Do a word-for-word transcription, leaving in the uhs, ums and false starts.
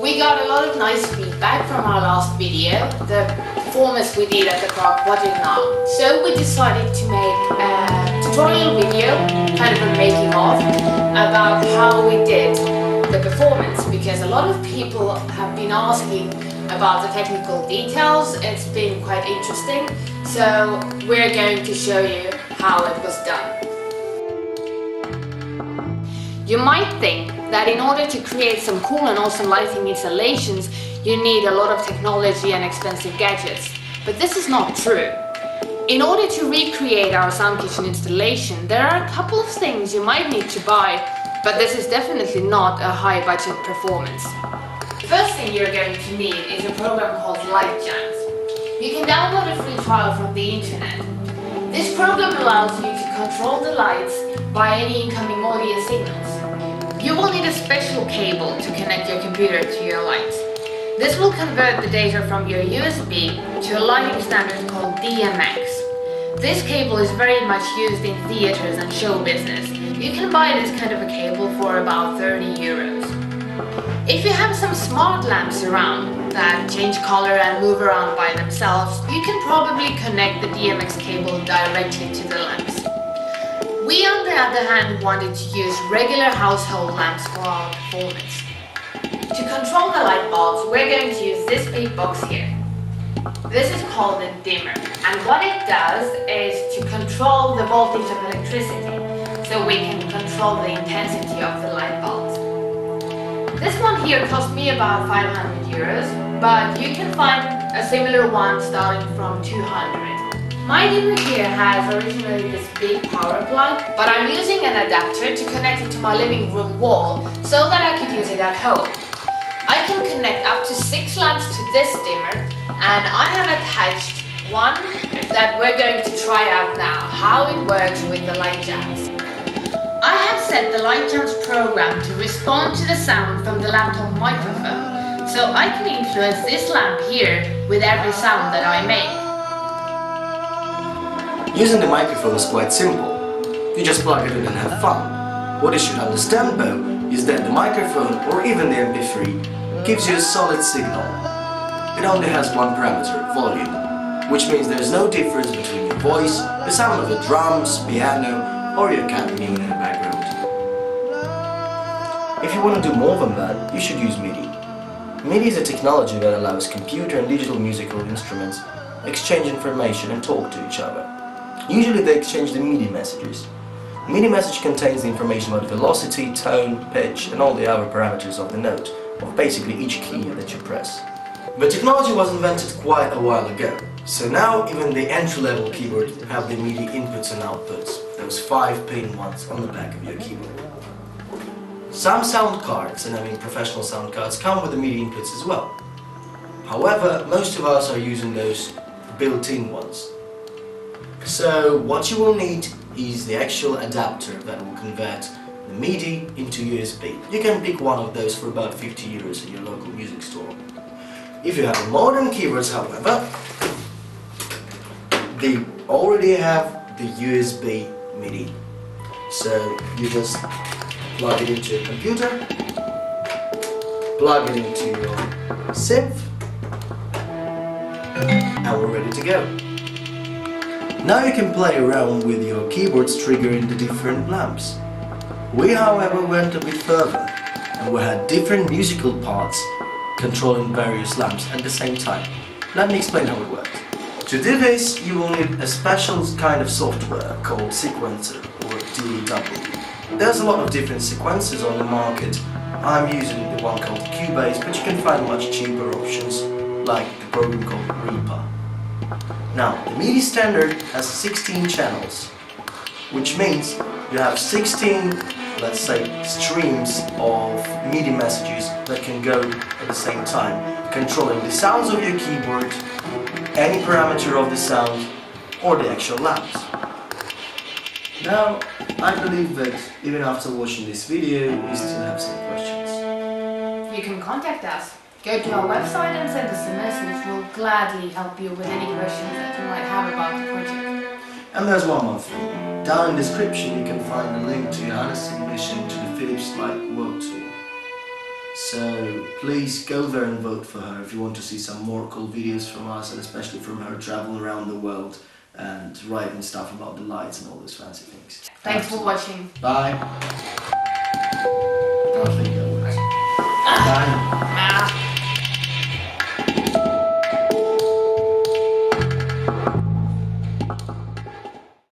We got a lot of nice feedback from our last video, the performance we did at the park, what did not. So we decided to make a tutorial video, kind of a making of, about how we did the performance, because a lot of people have been asking about the technical details. It's been quite interesting, so we're going to show you how it was done. You might think that in order to create some cool and awesome lighting installations, you need a lot of technology and expensive gadgets. But this is not true. In order to recreate our Soundkitchen installation, there are a couple of things you might need to buy, but this is definitely not a high budget performance. The first thing you're going to need is a program called LightJams. You can download a free trial from the internet. This program allows you to control the lights by any incoming audio signals. You will need a special cable to connect your computer to your lights. This will convert the data from your U S B to a lighting standard called D M X. This cable is very much used in theaters and show business. You can buy this kind of a cable for about thirty euros. If you have some smart lamps around that change color and move around by themselves, you can probably connect the D M X cable directly to the lamps. We, on the other hand, wanted to use regular household lamps for our performance. To control the light bulbs, we're going to use this big box here. This is called a dimmer, and what it does is to control the voltage of electricity, so we can control the intensity of the light bulbs. This one here cost me about five hundred euros, but you can find a similar one starting from two hundred. My dimmer here has originally this big power plug, but I'm using an adapter to connect it to my living room wall so that I could use it at home. I can connect up to six lamps to this dimmer, and I have attached one that we're going to try out now, how it works with the LightJams. I have set the LightJams program to respond to the sound from the laptop microphone, so I can influence this lamp here with every sound that I make. Using the microphone is quite simple. You just plug it in and have fun. What you should understand though is that the microphone, or even the M P three, gives you a solid signal. It only has one parameter, volume, which means there's no difference between your voice, the sound of the drums, piano, or your cat mewing in the background. If you want to do more than that, you should use MIDI. MIDI is a technology that allows computer and digital musical instruments exchange information and talk to each other. Usually they exchange the MIDI messages. The MIDI message contains the information about velocity, tone, pitch and all the other parameters of the note, of basically each key that you press. The technology was invented quite a while ago, so now even the entry-level keyboard have the MIDI inputs and outputs, those five-pin ones on the back of your keyboard. Some sound cards, and I mean professional sound cards, come with the MIDI inputs as well. However, most of us are using those built-in ones. So what you will need is the actual adapter that will convert the MIDI into U S B. You can pick one of those for about fifty euros in your local music store. If you have modern keyboards, however, they already have the U S B MIDI. So you just plug it into your computer, plug it into your synth, and we're ready to go. Now you can play around with your keyboards triggering the different lamps. We, however, went a bit further, and we had different musical parts controlling various lamps at the same time. Let me explain how it worked. To do this, you will need a special kind of software called sequencer, or D A W. There's a lot of different sequences on the market. I'm using the one called Cubase, but you can find much cheaper options, like the program called Reaper. Now, the MIDI standard has sixteen channels, which means you have sixteen, let's say, streams of MIDI messages that can go at the same time, controlling the sounds of your keyboard, any parameter of the sound, or the actual lamps. Now, I believe that even after watching this video, you still have some questions. You can contact us. Go to our website and send us a message. We'll gladly help you with any questions that you might have about the project. and there's one more thing. Down in the description you can find a link to your honest submission to the Philips Light World Tour. So please go there and vote for her if you want to see some more cool videos from us, and especially from her travel around the world and writing stuff about the lights and all those fancy things. Thanks for watching. Bye. Bye.